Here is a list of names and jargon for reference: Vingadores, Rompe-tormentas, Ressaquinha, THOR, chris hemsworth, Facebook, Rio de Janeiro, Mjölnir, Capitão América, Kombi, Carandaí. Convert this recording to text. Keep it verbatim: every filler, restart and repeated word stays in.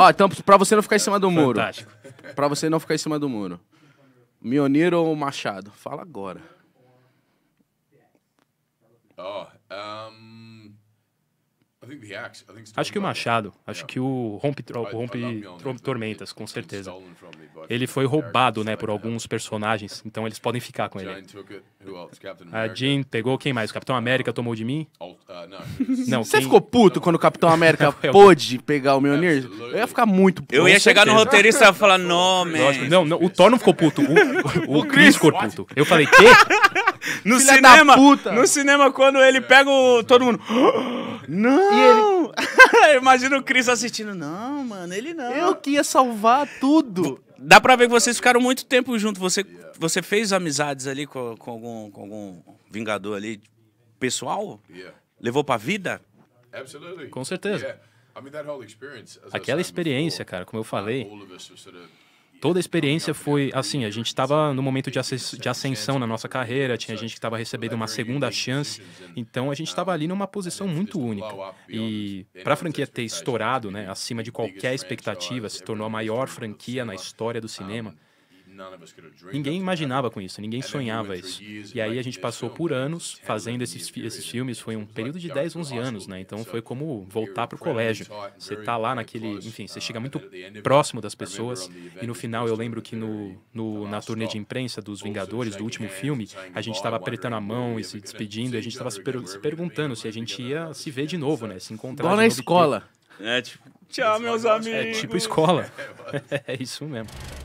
Ó, então pra você não ficar em cima do muro. Fantástico. Pra você não ficar em cima do muro. Mjölnir ou machado? Fala agora. Oh, um, I think the axe, I think acho que o machado, acho yeah. que o Rompe-tormentas, com certeza. Ele foi roubado, né, por alguns personagens, então eles podem ficar com ele. A Jean pegou quem mais? O Capitão América tomou de mim? Não, você quem... ficou puto quando o Capitão América pôde pegar o Mjölnir? Eu ia ficar muito puto. Eu ia chegar certeza. no roteirista e falar, não, não, não, o Thor não ficou puto, o, o, o Chris ficou puto. Eu falei, quê? No Filha cinema, puta. no cinema, quando ele pega o... todo mundo... Não! Ele... Imagina o Chris assistindo. Não, mano, ele não. Eu que ia salvar tudo. Dá pra ver que vocês ficaram muito tempo juntos. Você, você fez amizades ali com, com, algum, com algum Vingador ali pessoal? Yeah. Levou pra vida? Absolutely. Com certeza. Yeah. I mean, that whole experience, as Aquela experiência, cara, como eu falei... Toda a experiência foi assim, a gente estava no momento de, de ascensão na nossa carreira, tinha gente que estava recebendo uma segunda chance, então a gente estava ali numa posição muito única. E para a franquia ter estourado, né, acima de qualquer expectativa, se tornou a maior franquia na história do cinema, ninguém imaginava com isso, ninguém sonhava isso. E aí a gente passou por anos fazendo esses, esses filmes, foi um período de dez, onze anos, né? Então foi como voltar pro colégio. Você tá lá naquele, enfim, você chega muito próximo das pessoas e no final eu lembro que no, no, na turnê de imprensa dos Vingadores, do último filme, a gente estava apertando a mão e se despedindo e a gente estava se, per se perguntando se a gente ia se ver de novo, né? Se encontrar de novo. Igual na escola. É, tipo, tchau, meus amigos. É tipo escola. É isso mesmo.